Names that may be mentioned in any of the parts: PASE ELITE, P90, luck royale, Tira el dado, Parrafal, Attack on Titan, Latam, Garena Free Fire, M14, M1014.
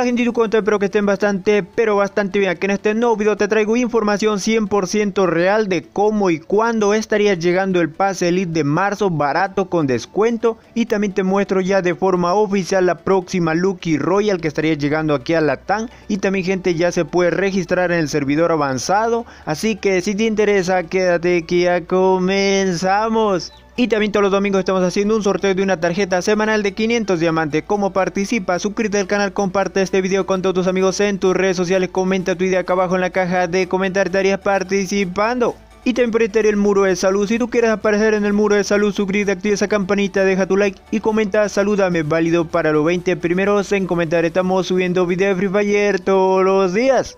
Hola gente de tu cuenta, espero que estén bastante, pero bastante bien. Aquí en este nuevo video te traigo información 100% real de cómo y cuándo estaría llegando el pase Elite de marzo barato con descuento. Y también te muestro ya de forma oficial la próxima Lucky Royal que estaría llegando aquí a Latam. Y también gente ya se puede registrar en el servidor avanzado, así que si te interesa quédate que ya comenzamos. Y también todos los domingos estamos haciendo un sorteo de una tarjeta semanal de 500 diamantes. ¿Cómo participa? Suscríbete al canal, comparte este video con todos tus amigos en tus redes sociales, comenta tu idea acá abajo en la caja de comentar, estarías participando. Y también por ahí estaría el muro de salud. Si tú quieres aparecer en el muro de salud, suscríbete, activa esa campanita, deja tu like y comenta salúdame, válido para los 20 primeros en comentar. Estamos subiendo videos de Free Fire todos los días.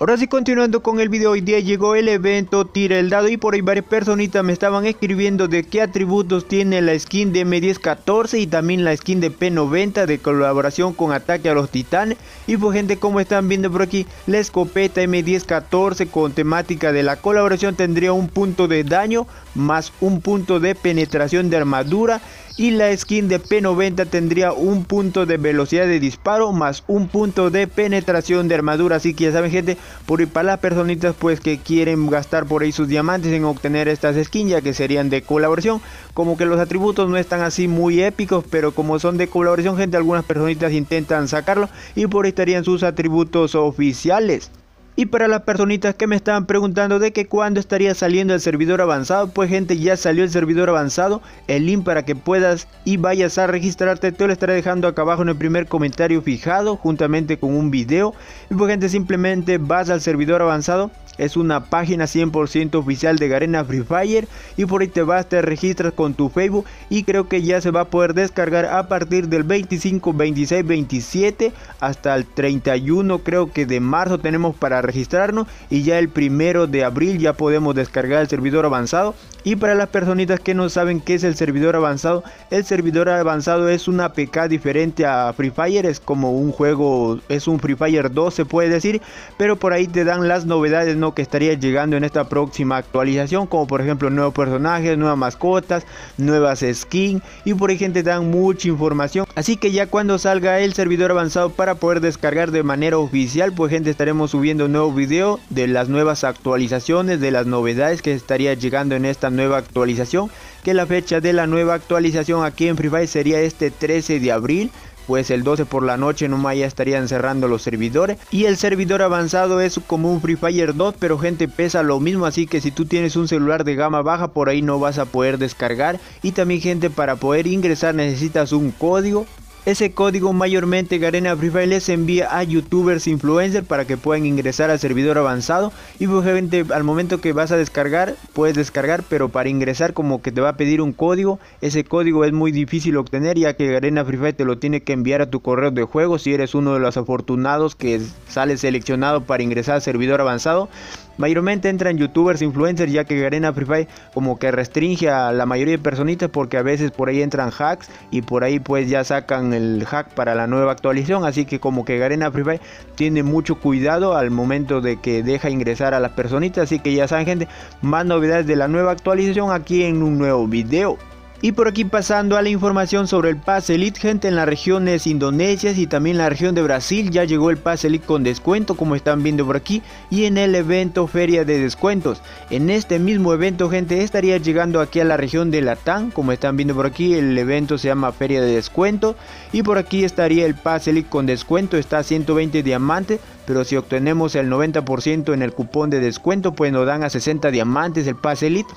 Ahora sí, continuando con el video, hoy día llegó el evento Tira el Dado y por ahí varias personitas me estaban escribiendo de qué atributos tiene la skin de M1014 y también la skin de P90 de colaboración con Ataque a los Titanes. Y pues gente, como están viendo por aquí, la escopeta M1014 con temática de la colaboración tendría un punto de daño más un punto de penetración de armadura. Y la skin de P90 tendría un punto de velocidad de disparo más un punto de penetración de armadura. Así que ya saben gente, por ahí para las personitas pues que quieren gastar por ahí sus diamantes en obtener estas skins, ya que serían de colaboración. Como que los atributos no están así muy épicos, pero como son de colaboración gente, algunas personitas intentan sacarlo y por ahí estarían sus atributos oficiales. Y para las personitas que me estaban preguntando de que cuándo estaría saliendo el servidor avanzado, pues gente, ya salió el servidor avanzado. El link para que puedas y vayas a registrarte te lo estaré dejando acá abajo en el primer comentario fijado, juntamente con un video. Y pues gente, simplemente vas al servidor avanzado. Es una página 100% oficial de Garena Free Fire y por ahí te vas, te registras con tu Facebook y creo que ya se va a poder descargar a partir del 25, 26, 27 hasta el 31 creo que de marzo tenemos para registrarnos y ya el 1 de abril ya podemos descargar el servidor avanzado. Y para las personitas que no saben qué es el servidor avanzado es una APK diferente a Free Fire, es como un juego, es un Free Fire 2 se puede decir, pero por ahí te dan las novedades que estaría llegando en esta próxima actualización, como por ejemplo nuevos personajes, nuevas mascotas, nuevas skins y por ahí gente dan mucha información. Así que ya cuando salga el servidor avanzado para poder descargar de manera oficial, pues gente estaremos subiendo un nuevo video de las nuevas actualizaciones, de las novedades que estaría llegando en esta nueva actualización, que la fecha de la nueva actualización aquí en Free Fire sería este 13 de abril. Pues el 12 por la noche nomás ya estarían cerrando los servidores. Y el servidor avanzado es como un Free Fire 2, pero gente pesa lo mismo, así que si tú tienes un celular de gama baja por ahí no vas a poder descargar. Y también gente, para poder ingresar necesitas un código. Ese código mayormente Garena Free Fire les envía a youtubers, influencers para que puedan ingresar al servidor avanzado. Y pues gente, al momento que vas a descargar, puedes descargar, pero para ingresar como que te va a pedir un código. Ese código es muy difícil obtener, ya que Garena Free Fire te lo tiene que enviar a tu correo de juego si eres uno de los afortunados que sale seleccionado para ingresar al servidor avanzado. Mayormente entran youtubers, influencers, ya que Garena Free Fire como que restringe a la mayoría de personitas porque a veces por ahí entran hacks y por ahí pues ya sacan el hack para la nueva actualización. Así que como que Garena Free Fire tiene mucho cuidado al momento de que deja ingresar a las personitas. Así que ya saben gente, más novedades de la nueva actualización aquí en un nuevo video. Y por aquí pasando a la información sobre el pase Elite gente, en las regiones indonesias y también la región de Brasil ya llegó el pase Elite con descuento, como están viendo por aquí, y en el evento Feria de Descuentos. En este mismo evento gente estaría llegando aquí a la región de Latam, como están viendo por aquí, el evento se llama Feria de Descuentos y por aquí estaría el pase Elite con descuento, está a 120 diamantes. Pero si obtenemos el 90% en el cupón de descuento pues nos dan a 60 diamantes el pase Elite.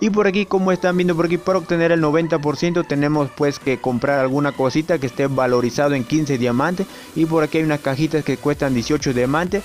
Y por aquí, como están viendo por aquí, para obtener el 90% tenemos pues que comprar alguna cosita que esté valorizado en 15 diamantes. Y por aquí hay unas cajitas que cuestan 18 diamantes.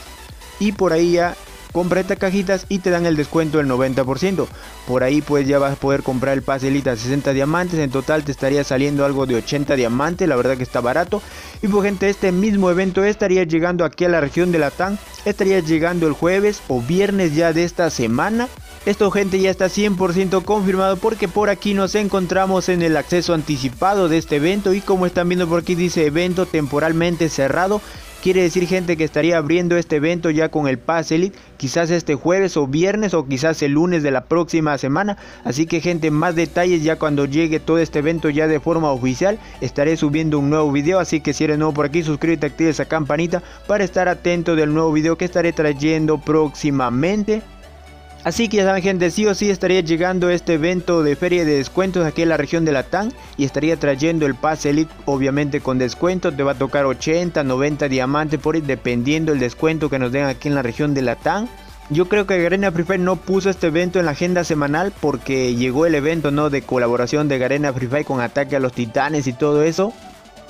Y por ahí ya compra estas cajitas y te dan el descuento del 90%. Por ahí pues ya vas a poder comprar el pase Elite a 60 diamantes. En total te estaría saliendo algo de 80 diamantes. La verdad que está barato. Y pues gente, este mismo evento estaría llegando aquí a la región de Latam. Estaría llegando el jueves o viernes ya de esta semana. Esto gente ya está 100% confirmado porque por aquí nos encontramos en el acceso anticipado de este evento y como están viendo por aquí dice evento temporalmente cerrado. Quiere decir, gente, que estaría abriendo este evento ya con el Paz Elite, quizás este jueves o viernes o quizás el lunes de la próxima semana. Así que, gente, más detalles ya cuando llegue todo este evento ya de forma oficial. Estaré subiendo un nuevo video, así que si eres nuevo por aquí, suscríbete, activa esa campanita para estar atento del nuevo video que estaré trayendo próximamente. Así que ya saben, gente, sí o sí estaría llegando este evento de feria de descuentos aquí en la región de Latam y estaría trayendo el pase elite, obviamente con descuento. Te va a tocar 80, 90 diamantes por ir, dependiendo el descuento que nos den aquí en la región de Latam. Yo creo que Garena Free Fire no puso este evento en la agenda semanal porque llegó el evento, ¿no?, de colaboración de Garena Free Fire con Ataque a los Titanes y todo eso.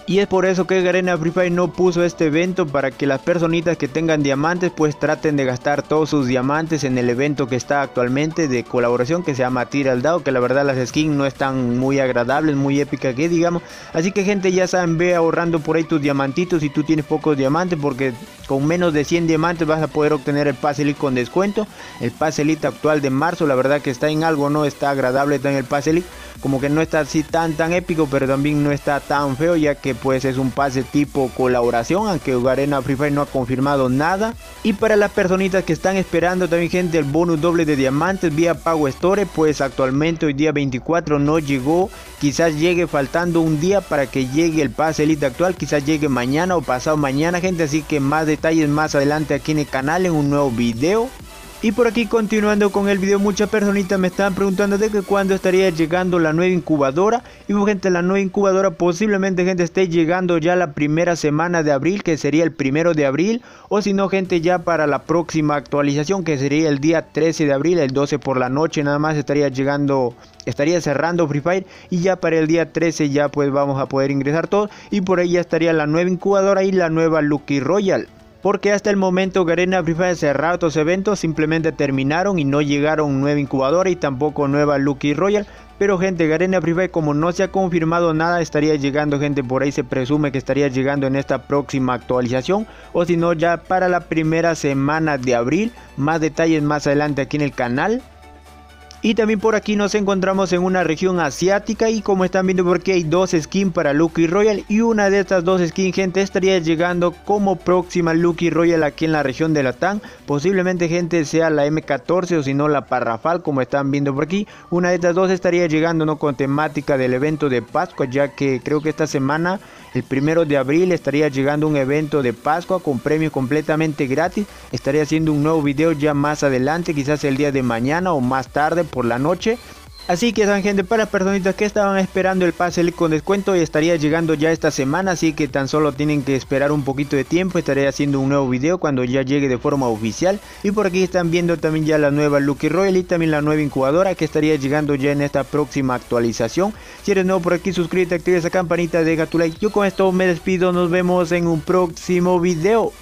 Y es por eso que Garena Free Fire no puso este evento, para que las personitas que tengan diamantes pues traten de gastar todos sus diamantes en el evento que está actualmente de colaboración, que se llama Tira el Dado, que la verdad las skins no están muy agradables, muy épicas que digamos. Así que, gente, ya saben, ve ahorrando por ahí tus diamantitos si tú tienes pocos diamantes, porque con menos de 100 diamantes vas a poder obtener el Pase Elite con descuento. El Pase Elite actual de marzo, la verdad que está en algo, no está agradable, está en el Pase Elite, como que no está así tan épico, pero también no está tan feo, ya que pues es un pase tipo colaboración, aunque Garena Free Fire no ha confirmado nada. Y para las personitas que están esperando también, gente, el bonus doble de diamantes vía Pago Store, pues actualmente hoy día 24 no llegó, quizás llegue faltando un día para que llegue el pase elite actual, quizás llegue mañana o pasado mañana, gente. Así que más detalles más adelante aquí en el canal en un nuevo video. Y por aquí, continuando con el video, muchas personitas me estaban preguntando de que cuándo estaría llegando la nueva incubadora. Y pues, gente, la nueva incubadora posiblemente, gente, esté llegando ya la primera semana de abril, que sería el 1 de abril. O si no, gente, ya para la próxima actualización, que sería el día 13 de abril, el 12 por la noche nada más estaría llegando... Estaría cerrando Free Fire y ya para el día 13 ya pues vamos a poder ingresar todos. Y por ahí ya estaría la nueva incubadora y la nueva Lucky Royal. Porque hasta el momento Garena Free Fire cerrado estos eventos, simplemente terminaron y no llegaron nueva incubadora y tampoco nueva Lucky Royal. Pero, gente, Garena Free Fire, como no se ha confirmado nada, estaría llegando, gente, por ahí se presume que estaría llegando en esta próxima actualización. O si no, ya para la primera semana de abril. Más detalles más adelante aquí en el canal. Y también por aquí nos encontramos en una región asiática y como están viendo por aquí hay dos skins para Lucky Royal, y una de estas dos skins, gente, estaría llegando como próxima Lucky Royal aquí en la región de Latam. Posiblemente, gente, sea la M14 o si no la Parrafal, como están viendo por aquí. Una de estas dos estaría llegando, no, con temática del evento de Pascua, ya que creo que esta semana, el 1 de abril, estaría llegando un evento de Pascua con premios completamente gratis. Estaré haciendo un nuevo video ya más adelante, quizás el día de mañana o más tarde por la noche. Así que, saben, gente, para las personitas que estaban esperando el pase elite con descuento, y estaría llegando ya esta semana, así que tan solo tienen que esperar un poquito de tiempo. Estaré haciendo un nuevo video cuando ya llegue de forma oficial. Y por aquí están viendo también ya la nueva Lucky Royal y también la nueva incubadora, que estaría llegando ya en esta próxima actualización. Si eres nuevo por aquí, suscríbete, activa esa campanita, deja tu like. Yo con esto me despido, nos vemos en un próximo video.